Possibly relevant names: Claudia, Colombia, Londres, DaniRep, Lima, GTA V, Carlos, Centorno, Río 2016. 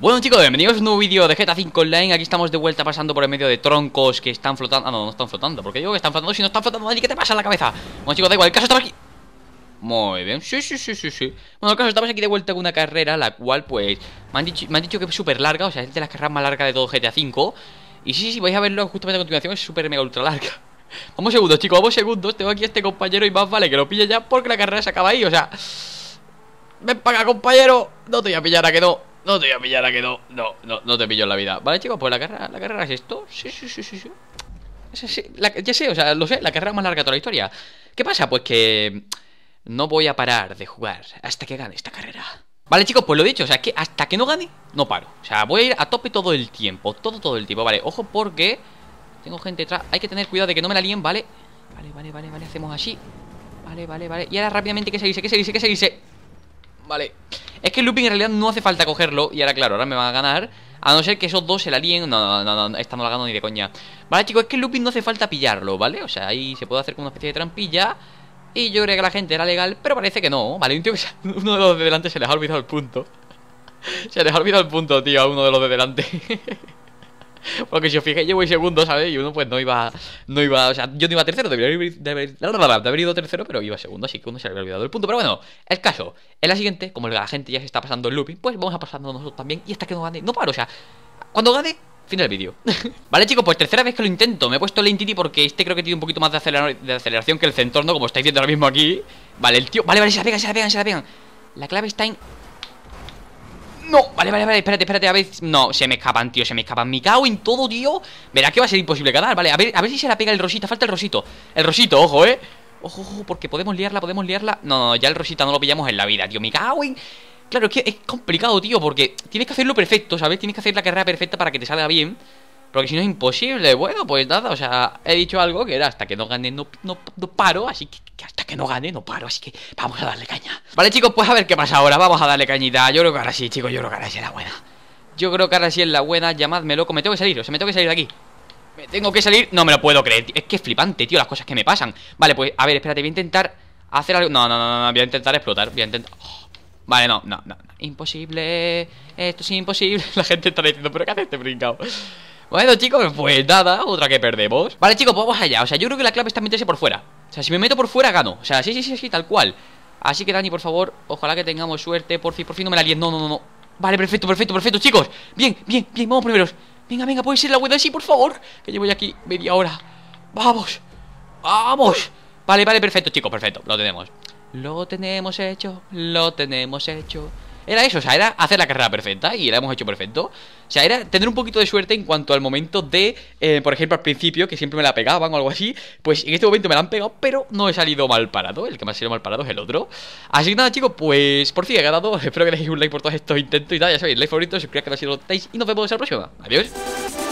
Bueno chicos, bienvenidos a un nuevo vídeo de GTA V Online. Aquí estamos de vuelta pasando por el medio de troncos que están flotando. Ah, no, no están flotando. ¿Por qué digo que están flotando? Si no están flotando, Dani, ¿qué te pasa en la cabeza? Bueno chicos, da igual, el caso estaba aquí. Muy bien, sí. Bueno, el caso estamos aquí de vuelta con una carrera, la cual pues me han dicho que es súper larga. O sea, es de las carreras más largas de todo GTA V. Y sí, vais a verlo justamente a continuación. Es súper mega ultra larga. Vamos segundos chicos, vamos segundos. Tengo aquí a este compañero y más vale que lo pille ya, porque la carrera se acaba ahí, o sea. Ven para acá, compañero. No te voy a pillar, a que no. No te voy a pillar, a que no. No te pillo en la vida. Vale, chicos, pues la carrera es esto. Sí. Ya sé, o sea, lo sé, la carrera más larga de toda la historia. ¿Qué pasa? Pues que no voy a parar de jugar hasta que gane esta carrera. Vale, chicos, pues lo dicho, o sea, que hasta que no gane, no paro. O sea, voy a ir a tope todo el tiempo. Todo el tiempo, vale, ojo porque tengo gente detrás, hay que tener cuidado de que no me la líen, ¿vale? Vale, hacemos así. Vale. Y ahora rápidamente, ¿qué se dice? Vale. Es que el looping en realidad no hace falta cogerlo. Y ahora, claro, ahora me van a ganar. A no ser que esos dos se la líen. No, esta no la gano ni de coña. Vale, chicos, es que el looping no hace falta pillarlo, ¿vale? O sea, ahí se puede hacer como una especie de trampilla. Y yo creía que la gente era legal, pero parece que no. Vale, un tío que uno de los de delante se les ha olvidado el punto. Se les ha olvidado el punto, tío, a uno de los de delante. Porque si os fijáis, yo voy segundo, ¿sabes? Y uno pues no iba, o sea, yo no iba tercero, debería haber ido tercero, pero iba segundo, así que uno se había olvidado el punto. Pero bueno, el caso, en la siguiente, como la gente ya se está pasando el looping, pues vamos a pasarnos nosotros también. Y hasta que no gane, no paro, o sea, cuando gane, fin del vídeo. Vale chicos, pues tercera vez que lo intento. Me he puesto el Entity porque este creo que tiene un poquito más de aceleración que el Centorno, como estáis viendo ahora mismo aquí. Vale, el tío, vale, se la pegan. La clave está en... No, vale, espérate, a ver. No, se me escapan, tío, me cago en todo, tío. Verá que va a ser imposible ganar, vale. A ver si se la pega el Rosita, falta el Rosito. El Rosito, ojo, ojo, porque podemos liarla. No, ya el Rosita no lo pillamos en la vida, tío, me cago en... Claro, es que es complicado, tío, porque tienes que hacerlo perfecto, ¿sabes? Tienes que hacer la carrera perfecta para que te salga bien, porque si no es imposible. Bueno, pues nada, o sea, he dicho algo que era hasta que no gane, no paro. Así que hasta que no gane, no paro. Así que vamos a darle caña. Vale, chicos, pues a ver qué pasa ahora. Vamos a darle cañita. Yo creo que ahora sí, chicos, yo creo que ahora sí es la buena. Llamadme loco, me tengo que salir de aquí. Me tengo que salir, no me lo puedo creer, tío. Es que es flipante, tío, las cosas que me pasan. Vale, pues, a ver, espérate, voy a intentar hacer algo. No, voy a intentar explotar, Vale, no. Imposible. Esto es imposible. La gente está diciendo, ¿pero qué hace este brincado? Bueno, chicos, pues nada, otra que perdemos. Vale, chicos, pues vamos allá. O sea, yo creo que la clave está meterse por fuera. O sea, si me meto por fuera, gano. O sea, sí, tal cual. Así que, Dani, por favor, ojalá que tengamos suerte. Por fin no me la líen. No. Vale, perfecto, chicos. Bien, vamos primeros. Venga, puede ser la buena, sí, por favor. Que llevo ya aquí media hora. Vamos. Vale, perfecto, chicos, perfecto. Lo tenemos hecho. Era eso, o sea, era hacer la carrera perfecta y la hemos hecho perfecto. O sea, era tener un poquito de suerte en cuanto al momento de, por ejemplo, al principio, que siempre me la pegaban o algo así. Pues en este momento me la han pegado, pero no he salido mal parado. El que me ha salido mal parado es el otro. Así que nada, chicos, pues por fin he ganado. Espero que dejéis un like por todos estos intentos y nada, ya sabéis, like favorito, suscribíos que no si lo estáis y nos vemos en la próxima. Adiós.